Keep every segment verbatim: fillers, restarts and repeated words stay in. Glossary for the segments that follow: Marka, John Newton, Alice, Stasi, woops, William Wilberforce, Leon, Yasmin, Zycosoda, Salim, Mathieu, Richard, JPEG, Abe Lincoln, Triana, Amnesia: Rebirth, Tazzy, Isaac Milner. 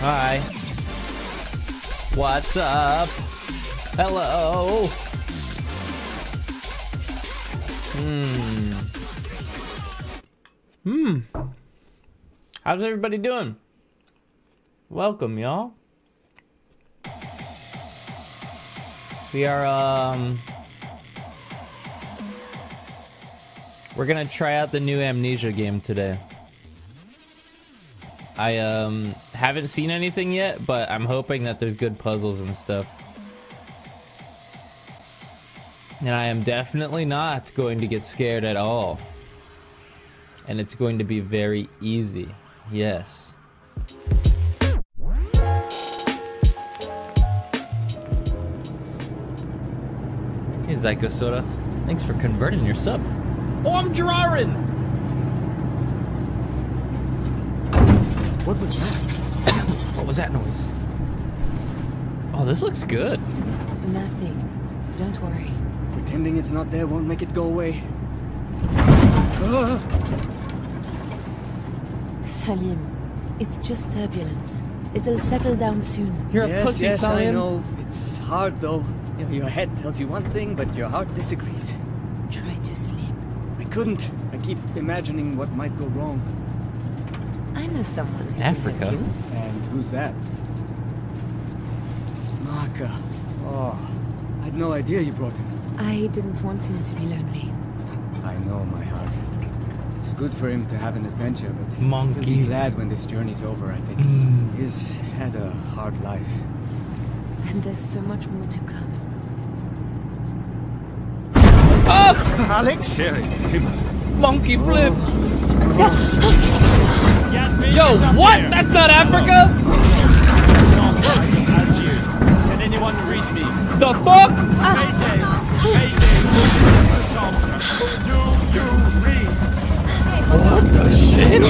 Hi. What's up? Hello. Hmm. Hmm. How's everybody doing? Welcome, y'all. We are, um... we're gonna try out the new Amnesia game today. I, um, haven't seen anything yet, but I'm hoping that there's good puzzles and stuff. And I am definitely not going to get scared at all. And it's going to be very easy. Yes. Hey, Zycosoda. Thanks for converting your sub. Oh, I'm drawing! What was that? What was that noise? Oh, this looks good. Nothing. Don't worry. Pretending it's not there won't make it go away. Uh. Salim, it's just turbulence. It'll settle down soon. You're yes, a pussy, yes, Salim. I know. It's hard, though. You know, your head tells you one thing, but your heart disagrees. Try to sleep. I couldn't. I keep imagining what might go wrong. I know someone in Africa. And who's that? Marka. Oh, I had no idea you brought him. I didn't want him to be lonely. I know, my heart. It's good for him to have an adventure, but Monkey. he'll be glad when this journey's over, I think. Mm. He's had a hard life. And there's so much more to come. Oh! Alex? Sherry. Monkey flip! Oh. Yasmin, yo, what? There. That's not Africa? Can anyone read me? The fuck? Uh. Do you read? What the shit?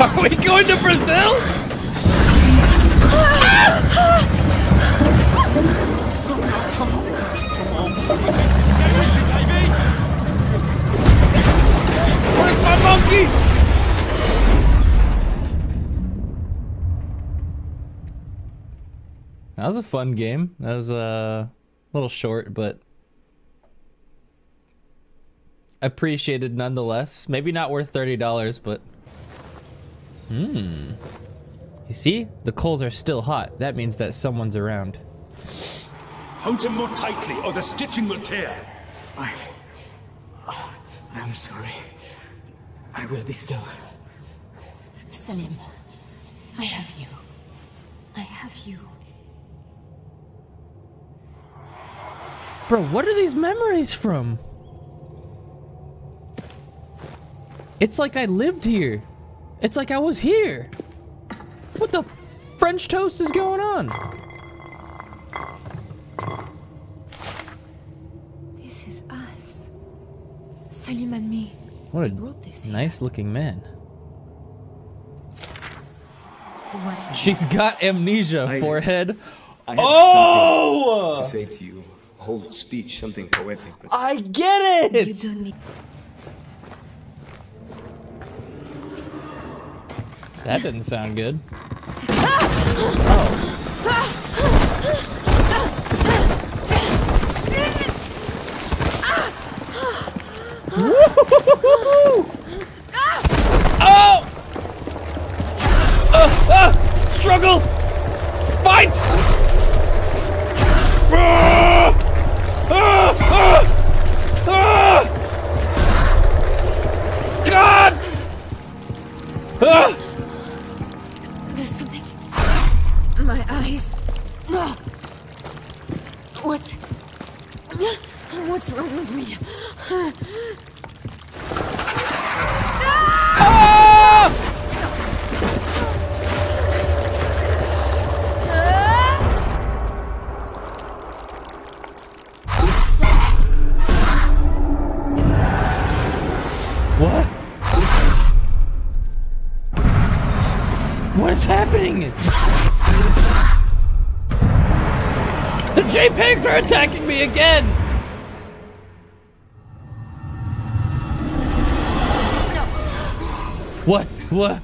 Are we going to Brazil? Where's my monkey? That was a fun game. That was uh a little short, but appreciated nonetheless. Maybe not worth thirty dollars, but hmm. You see, the coals are still hot. That means that someone's around. Hold him more tightly, or the stitching will tear. I, oh, I'm sorry. I will be still. Salim, I have you. I have you. Bro, what are these memories from? It's like I lived here. It's like I was here. What the French toast is going on? This is us. Salim and me. What a nice looking man. What? She's got amnesia, I, forehead. I oh! To say to you. Whole speech, something poetic. But I get it! You don't need... That didn't sound good. Oh! Oh! Uh, uh, struggle! Fight! Uh! Ah, ah, ah. God! Ah. There's something. My eyes. No. What's? What's wrong with me? Ah! What? What is happening? The J P Gs are attacking me again! No. What? What?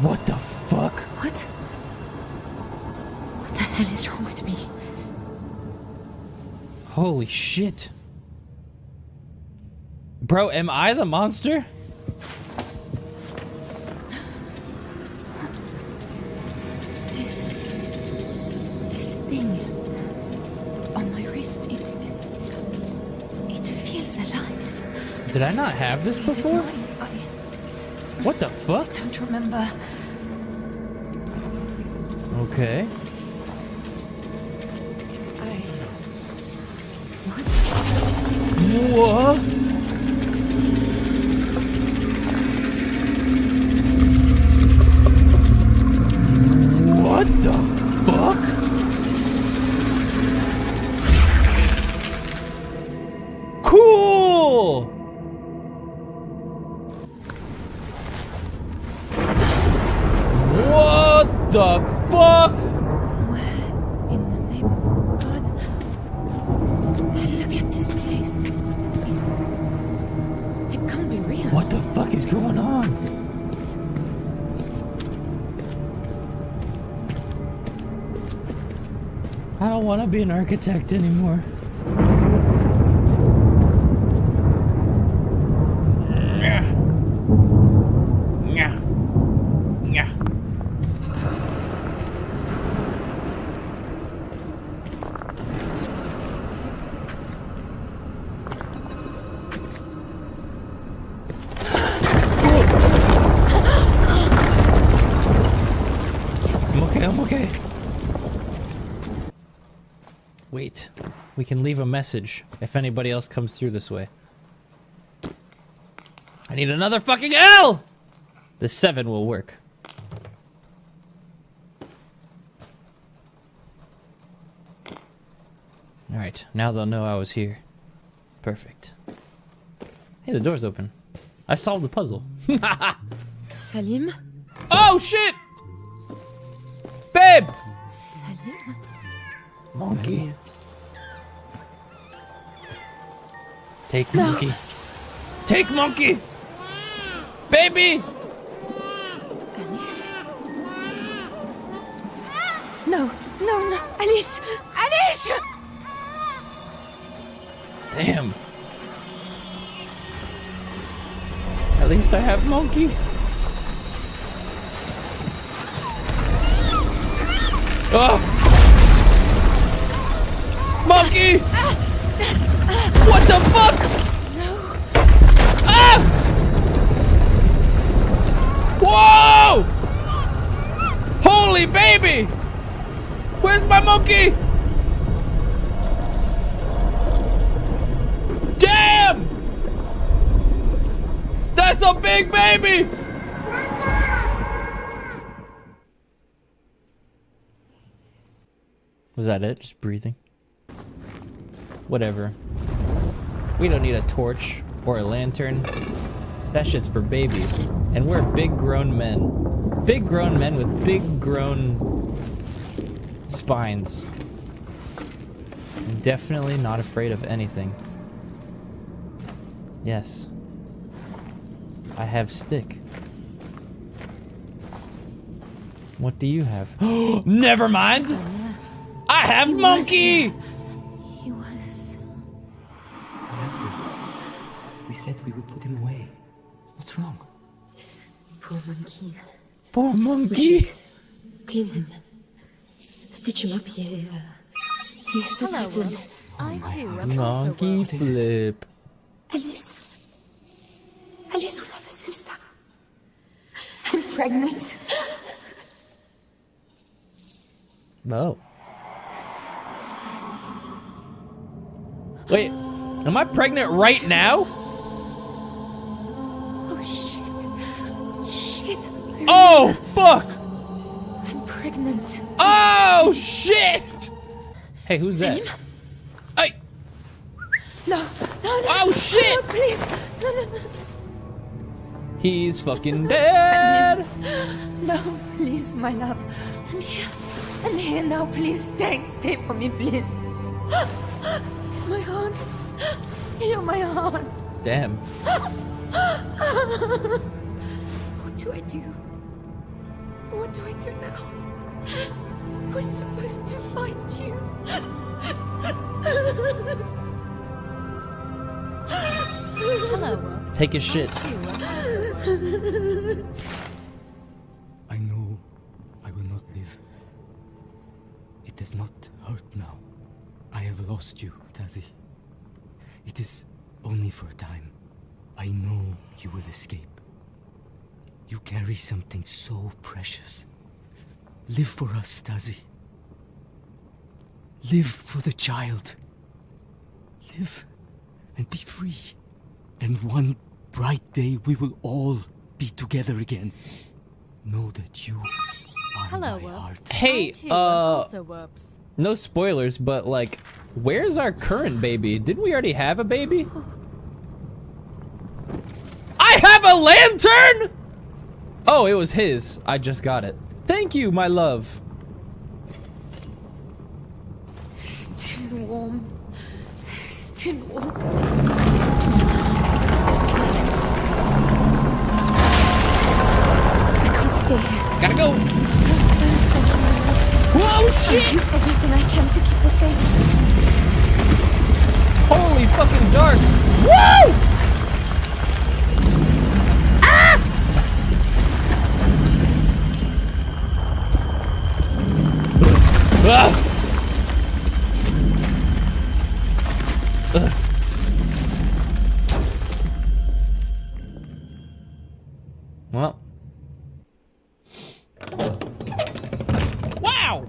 What the fuck? What? What the hell is wrong with me? Holy shit. Bro, am I the monster? This... this thing... on my wrist, it... it feels alive. Did I not have this before? What the fuck? I don't remember. Okay. I... What? What? What the fuck? Cool! The fuck? Where in the name of God? Look at this place. It, it can't be real. What the fuck is going on? I don't want to be an architect anymore. Can leave a message if anybody else comes through this way. I need another fucking L! The seven will work. Alright, now they'll know I was here. Perfect. Hey, the door's open. I solved the puzzle. Salim? Oh shit! Babe! Salim? Monkey. Take monkey. No. Take monkey! Baby! Alice? No, no, no, Alice! Alice! Damn. At least I have monkey. Oh! Monkey! What the fuck? No. Ah! Whoa! Holy baby! Where's my monkey? Damn! That's a big baby! Was that it? Just breathing? Whatever. We don't need a torch or a lantern. That shit's for babies. And we're big grown men. Big grown men with big grown spines. I'm definitely not afraid of anything. Yes. I have stick. What do you have? Never mind! I have monkey! Said we would put him away. What's wrong? Poor monkey. Poor monkey. Clean him. Stitch him up here. He's so tired. I too. Monkey flip. Alice. Alice will have a sister. I'm pregnant. No. Wait, am I pregnant right now? Oh, fuck! I'm pregnant. Oh, shit! Hey, who's Salim? That? Hey! No, no, no! Oh, shit! No, please! No, no, no! He's fucking dead! No, please, my love. I'm here. I'm here now, please. Stay, stay for me, please. My heart. Heal my arm. Damn. What do I do? What do I do now? We're supposed to find you. Hello. Take a shit. I know I will not live. It does not hurt now. I have lost you, Tazzy. It is only for a time. I know you will escape. You carry something so precious. Live for us, Stasi. Live for the child. Live and be free. And one bright day we will all be together again. Know that you are Hello, my heart. Hey, uh, no spoilers, but like, where's our current baby? Didn't we already have a baby? I have a lantern! Oh, it was his. I just got it. Thank you, my love. Still warm. Still warm. But I can't stay here. Gotta go. I'm so, so sorry. Whoa, shit! I do everything I can to keep her safe. Holy fucking dark. Woo! Ugh. Ugh. Well. Wow!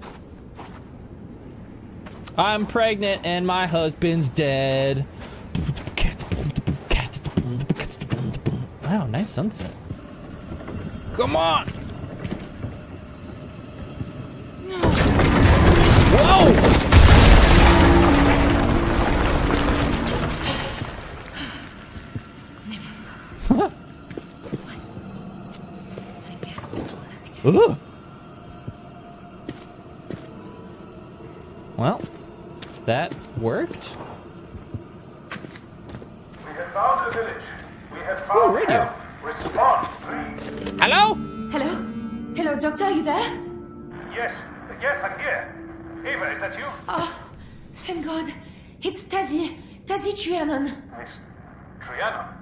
I'm pregnant and my husband's dead. Wow, nice sunset. Come on! Whoa! I guess that worked. Ooh. Well, that worked. We have found the village. We have found Ooh, radio. Respond, please. Hello? Hello? Hello, Doctor, are you there? Yes, yes, I'm here. Eva, is that you? Oh, thank God. It's Tazzy. Tazzy Trianon. Miss Triana?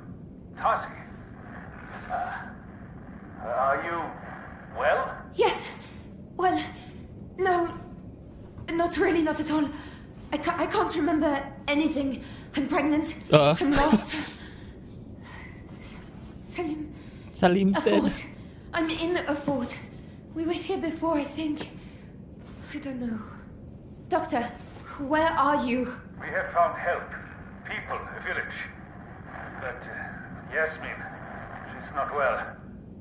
Tazzy? Uh, are you well? Yes. Well, no. Not really, not at all. I, ca I can't remember anything. I'm pregnant. Uh. I'm lost. Salim. Salim's a dead. Fort. I'm in a fort. We were here before, I think. I don't know. Doctor, where are you? We have found help. People, a village. But uh, Yasmin, she's not well.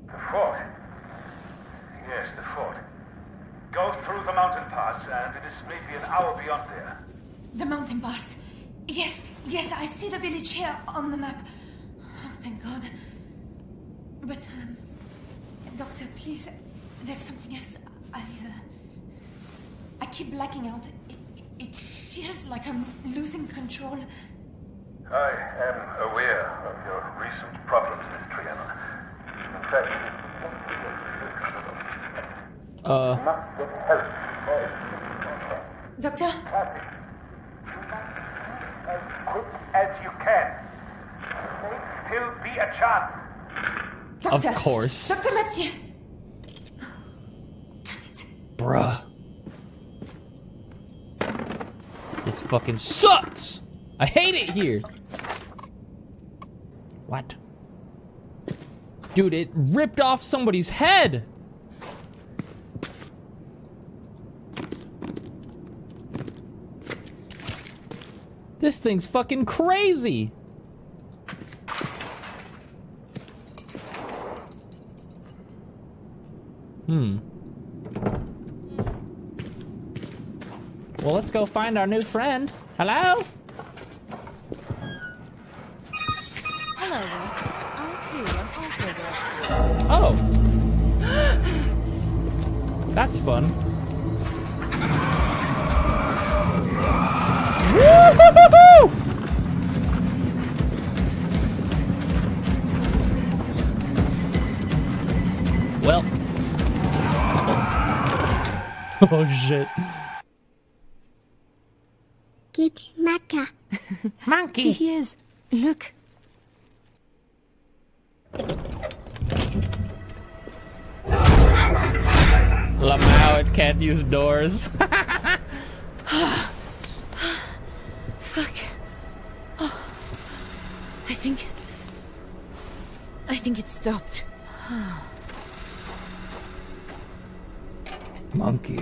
The fort. Yes, the fort. Go through the mountain pass, and it is maybe an hour beyond there. The mountain pass. Yes, yes, I see the village here on the map. Oh, thank God. But, um, Doctor, please, there's something else. I, uh, I keep blacking out. It, it feels like I'm losing control. I am aware of your recent problems, Miss Triana. In fact, uh. you must get help. Doctor? As quick as you can. There may still be a chance. Doctor. Of course. Doctor Mathieu. Damn it. Bruh. This fucking sucks! I hate it here! What? Dude, it ripped off somebody's head! This thing's fucking crazy! Hmm. Well, let's go find our new friend. Hello? Hello, woops. I too am also woops. Oh. That's fun. Woo-hoo-hoo-hoo! Oh shit. Get Marka. Monkey. Here he is. Look. Lamau, it can't use doors. Fuck. Oh. I think. I think it stopped. Monkey.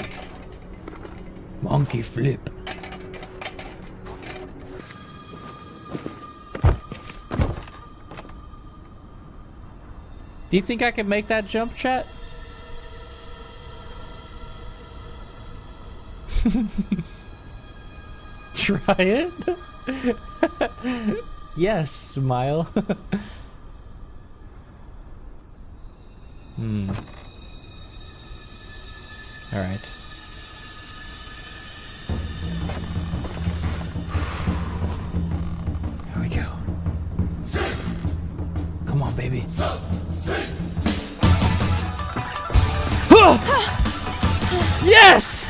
Monkey flip. Do you think I can make that jump, chat? Try it? Yes, smile. Hmm. All right. Here we go. Come on, baby. Yes!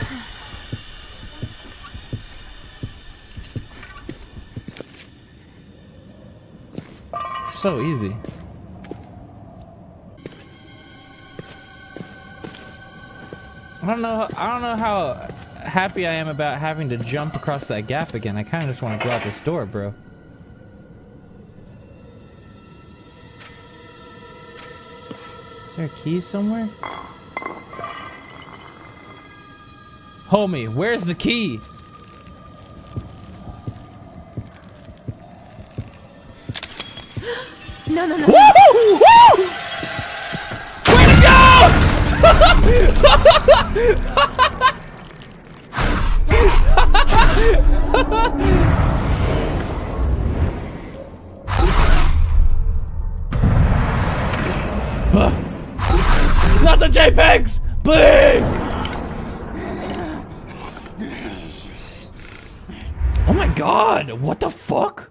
So easy. I don't know. I don't know how happy I am about having to jump across that gap again. I kind of just want to go out this door, bro. Is there a key somewhere? Homie, where's the key? No, no, no. Woo! Woo! Woo! Way to go! Not the JPEGs! Please! Oh my god! What the fuck?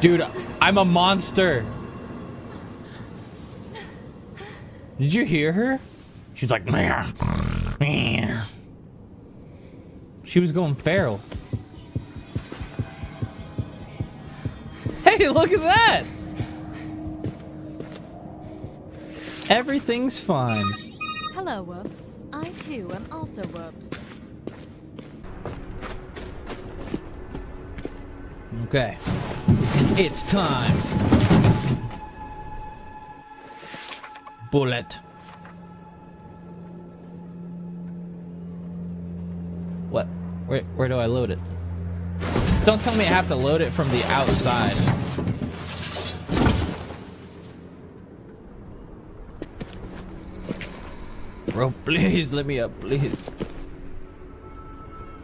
Dude, I'm a monster. Did you hear her? She's like, meh, meh. She was going feral. Hey, look at that. Everything's fine. Hello, whoops. I too am also whoops. Okay. It's time. Bullet. What? Where, where do I load it? Don't tell me I have to load it from the outside. Bro, please let me up, please.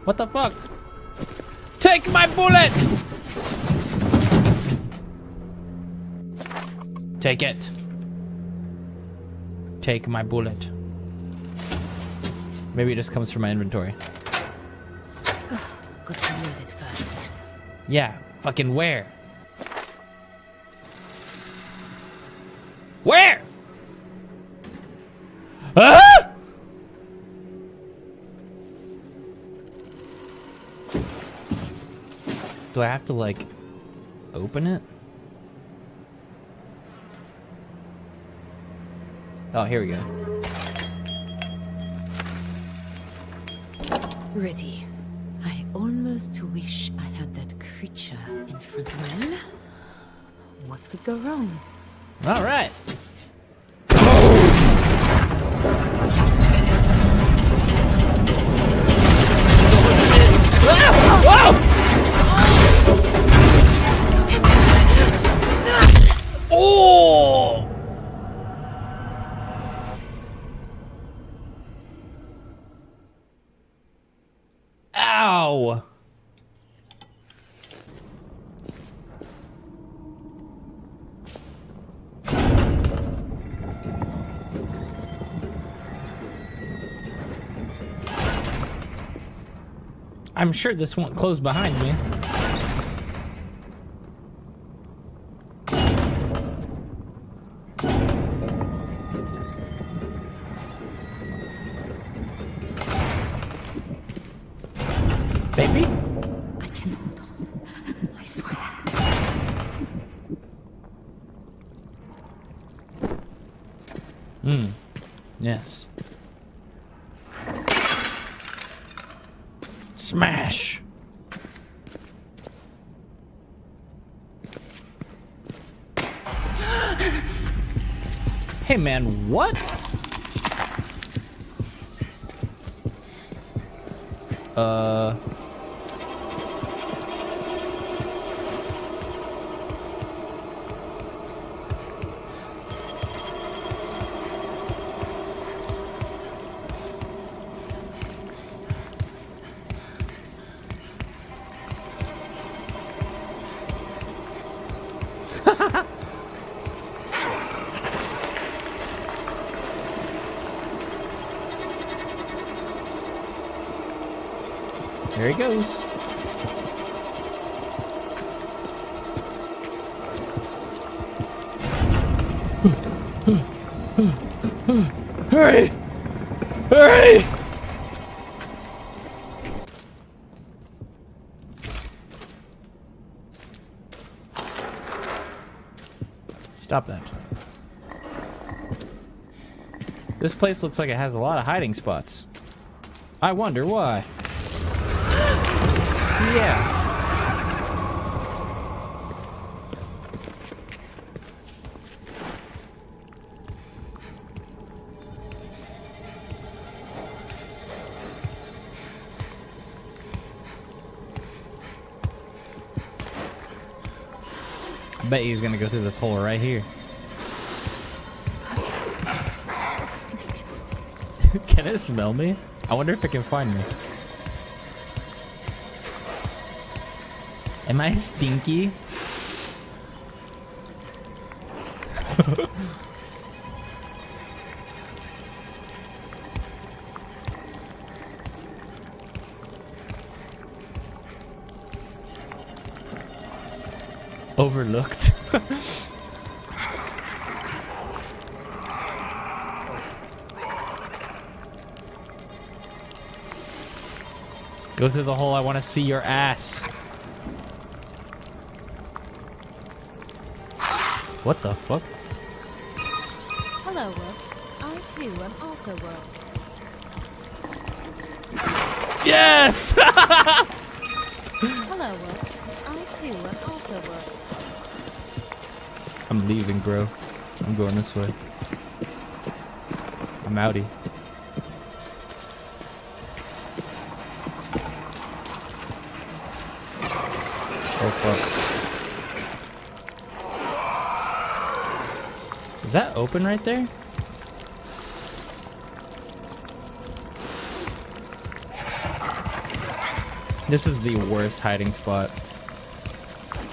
What the fuck? Take my bullet! Take it. Take my bullet. Maybe it just comes from my inventory. Oh, got to load it first. Yeah, fucking where? Where? Ah! Do I have to like open it? Oh, here we go. Ready. I almost wish I had that creature in front of me. What could go wrong? All right. Oh! Oh! Ow! I'm sure this won't close behind me. Baby? I can hold on. I swear. Hmm. Yes. Smash. Hey man, what? Uh There he goes. Hurry! Hurry! Stop that. This place looks like it has a lot of hiding spots. I wonder why. Yeah. I bet he's gonna go through this hole right here. Can it smell me? I wonder if it can find me. Am I stinky? Overlooked. Go through the hole. I want to see your ass. What the fuck? Hello, woops. I too am also woops. Yes! Hello, woops. I too am also woops. I'm leaving, bro. I'm going this way. I'm outie. Oh fuck. Is that open right there? This is the worst hiding spot.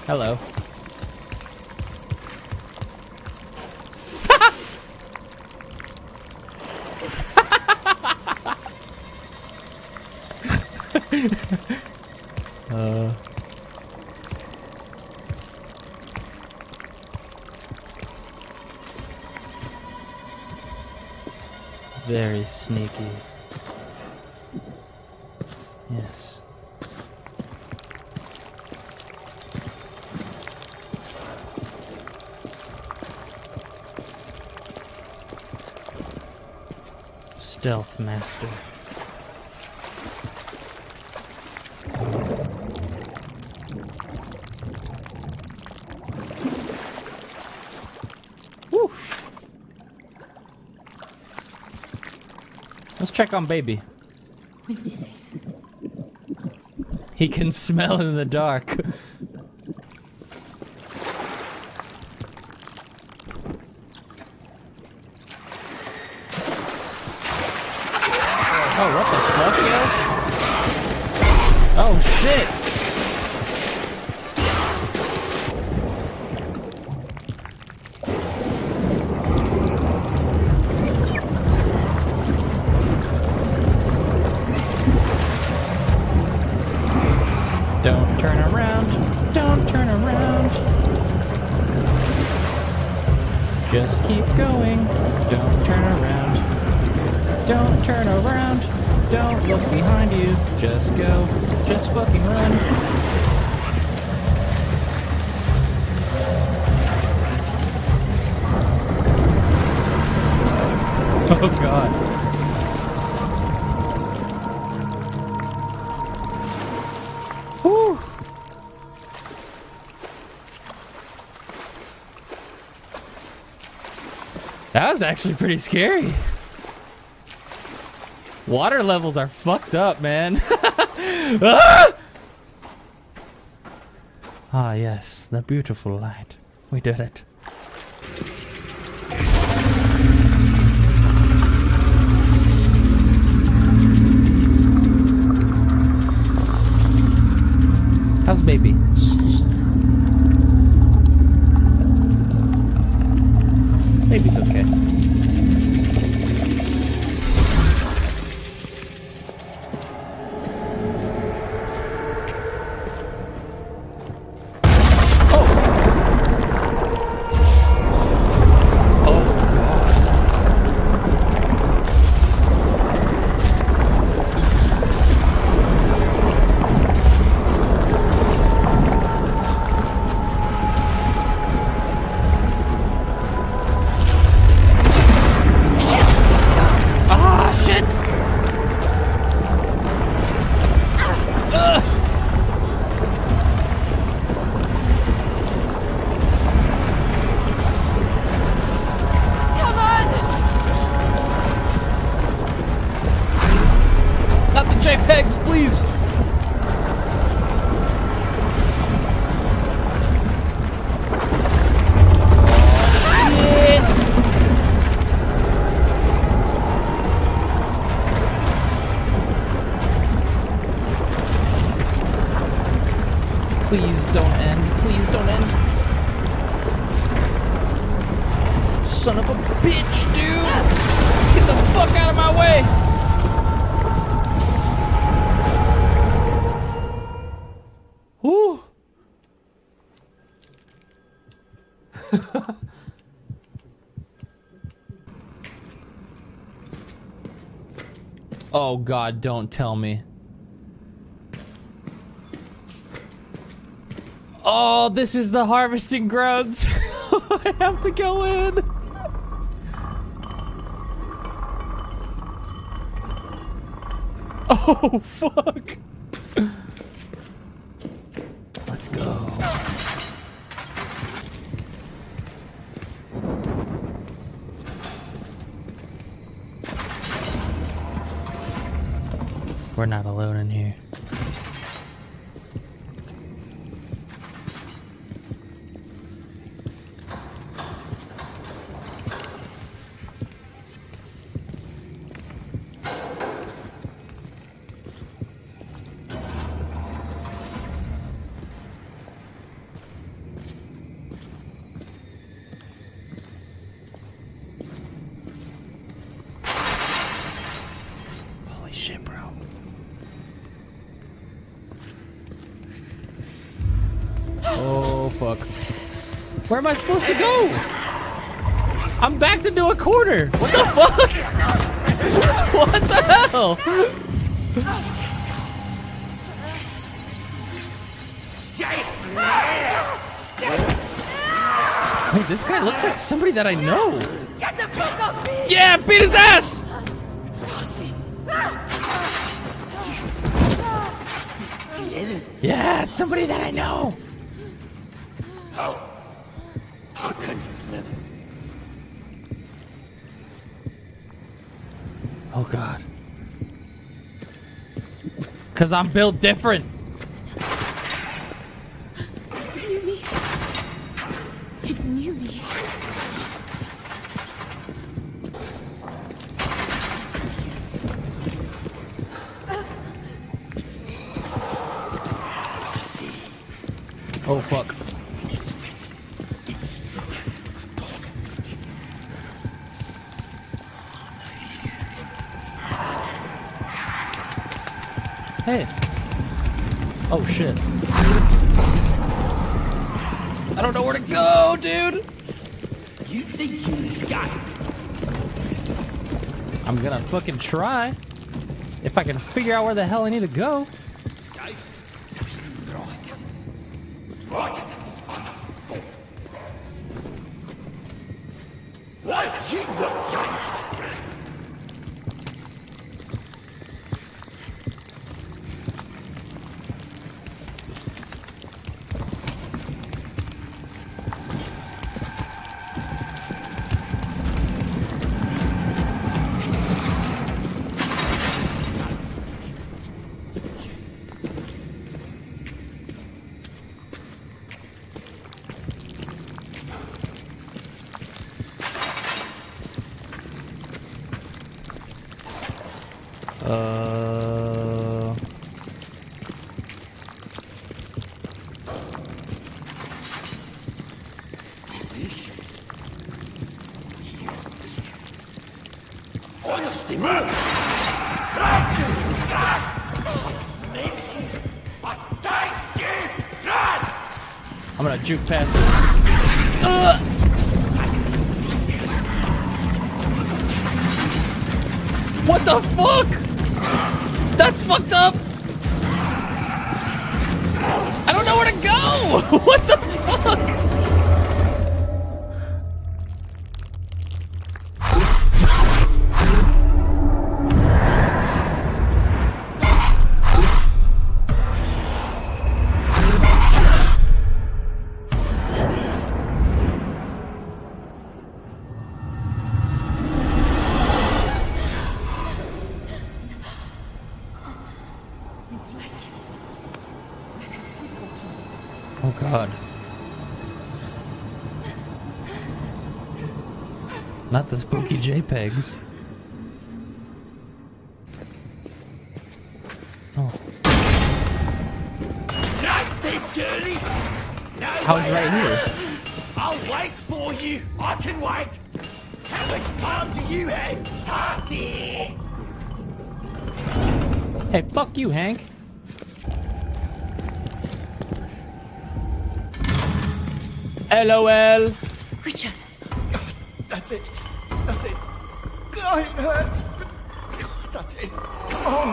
Hello. uh Very sneaky. Yes. Stealth master. Let's check on baby. We'll be safe. He can smell in the dark. Oh, what the fuck, yo? Oh, shit! Just keep going. Don't turn around. Don't turn around. Don't look behind you. Just go. Just fucking run. Oh god. Whew. That was actually pretty scary. Water levels are fucked up, man. Ah! Ah, yes, the beautiful light. We did it. How's baby? Baby's okay. Please don't end. Please don't end. Son of a bitch, dude! Get the fuck out of my way! Woo! Oh god, don't tell me. Oh, this is the harvesting grounds. I have to go in. Oh, fuck. Let's go. We're not alone in here. Where am I supposed to go? I'm backed into a corner. What the fuck? What the hell? Wait, this guy looks like somebody that I know. Get the fuck off me! Yeah, beat his ass! Yeah, it's somebody that I know. How? How can you live? Oh god. Cause I'm built different. It knew me. It knew me. Oh fuck. Hey. Oh shit. I don't know where to go, dude. You think you He's got it. I'm gonna fucking try. If I can figure out where the hell I need to go. Uh... Honesty, man! I'm gonna juke past this. Uh! What the fuck? That's fucked up! I don't know where to go! What the Not the spooky JPEGs. Oh. How is right here? I'll wait for you. I can wait. How much time do you have, Tazzy? Hey, fuck you, Hank. LOL. Richard. God, that's it. That's it. God, it hurts. But God, that's it. Come on.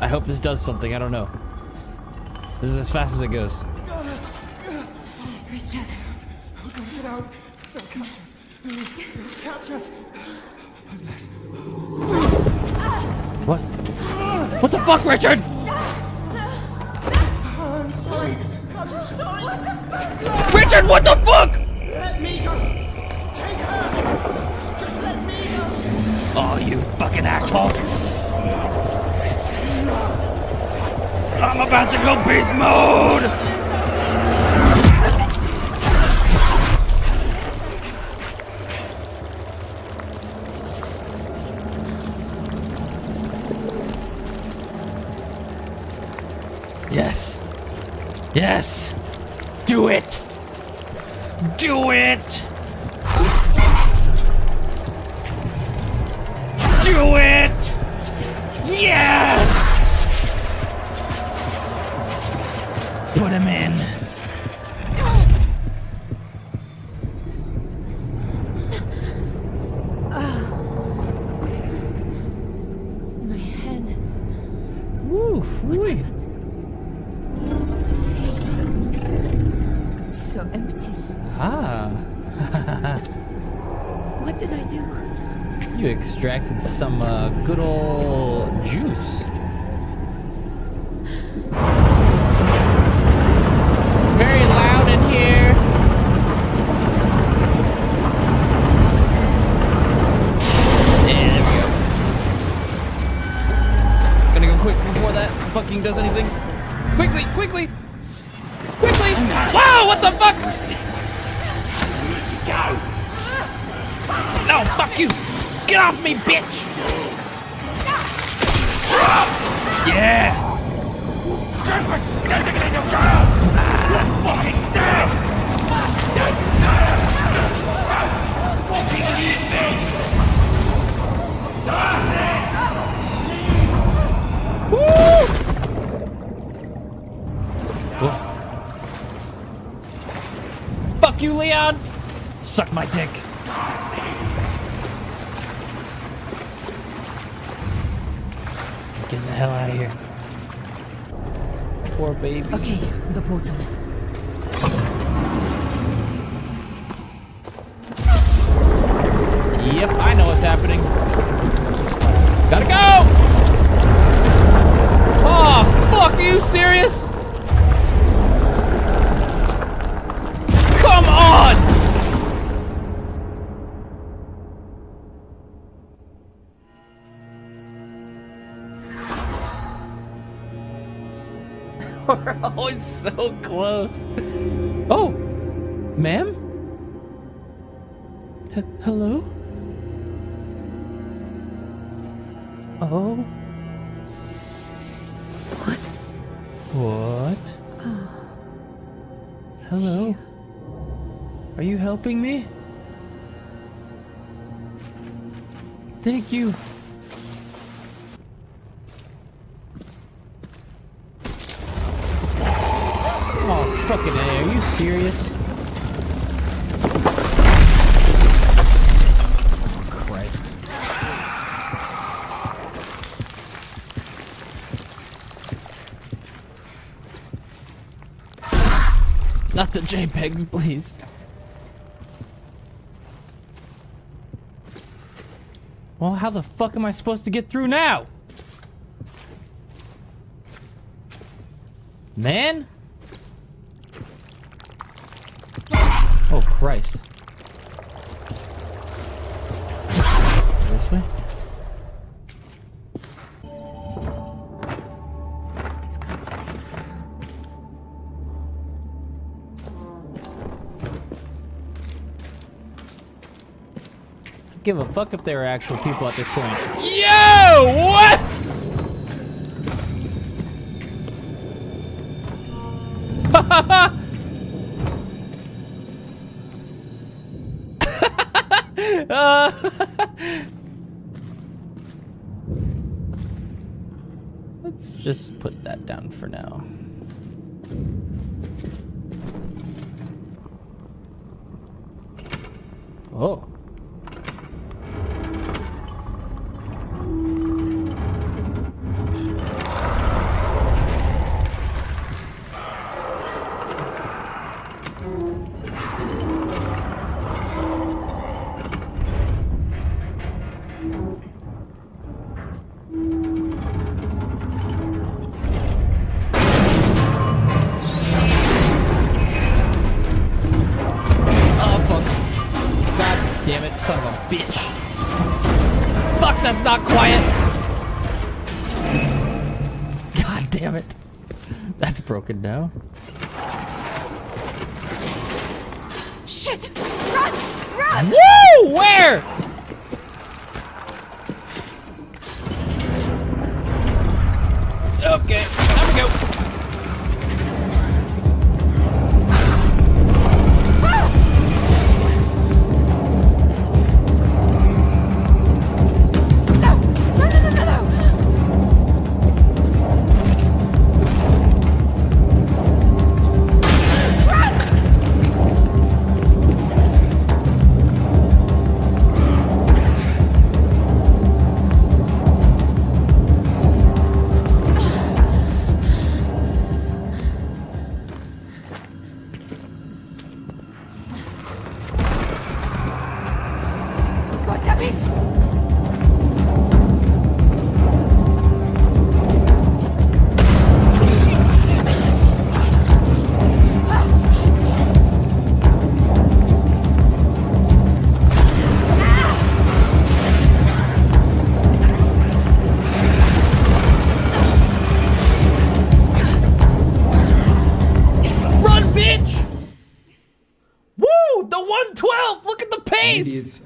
I hope this does something. I don't know. This is as fast as it goes. Richard. Oh, God, get out. They'll catch us. They'll catch us. What? What the fuck, Richard? I'm sorry. I'm sorry. What the fuck? Richard, what the fuck? Let me go. Take her. Just let me go. Oh, you fucking asshole. I'm about to go beast mode. Yes. Yes. Do it. Do it. Do it. Yes. Put him in. My head. Woo. What happened? Empty. Ah. What did I do? You extracted some uh, good old juice. It's very loud in here. Yeah, there we go. Gonna go quick before that fucking does anything. Quickly, quickly! Quickly! Wow, what the fuck? Need to go. No, fuck you! Get off me, bitch! Yeah! You're fucking dead! Fucking leave me! Woo! Fuck you, Leon! Suck my dick. Get the hell out of here. Poor baby. Okay, the portal. Yep, I know what's happening. Gotta go! Oh, fuck, are you serious? Come on! We're always so close. Oh, ma'am? H- hello? Oh. What? What? Oh, hello? You. Are you helping me? Thank you. Fucking A, are you serious? Oh, Christ. Not the JPEGs, please. Well, how the fuck am I supposed to get through now? Man? Oh, Christ. This way? It's comforting somehow. I'd give a fuck if there were actual people at this point. Yo! What?! Ha ha ha! Uh, let's just put that down for now. Oh. Broken now. Shit! Run! Run! Woo! Where? Okay, there we go.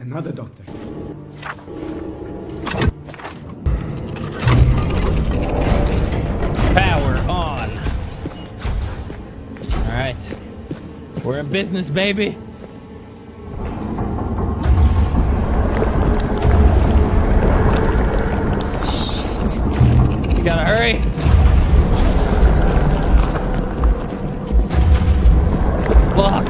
Another doctor. Power on. All right. We're in business, baby. Shit. We gotta hurry. Fuck.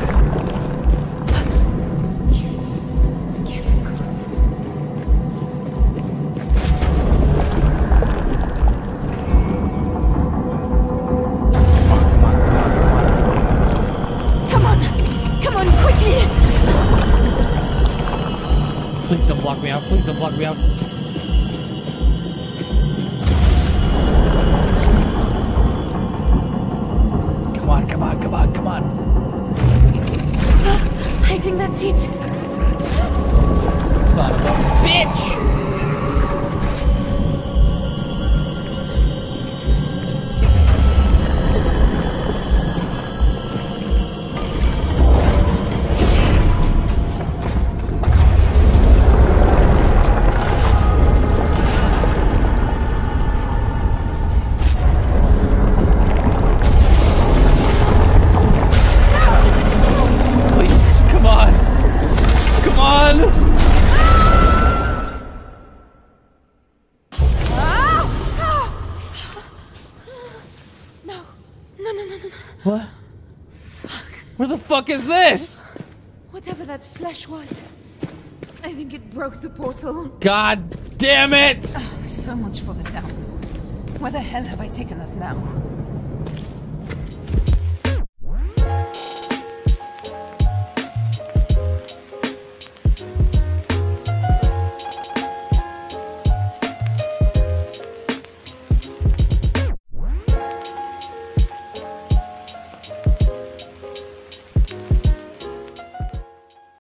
Please don't block me out. Please don't block me out. Come on, come on, come on, come on. I think that's it. Son of a bitch! Is this? Whatever that flesh was, I think it broke the portal. God damn it! Uh, so much for the download. Where the hell have I taken us now?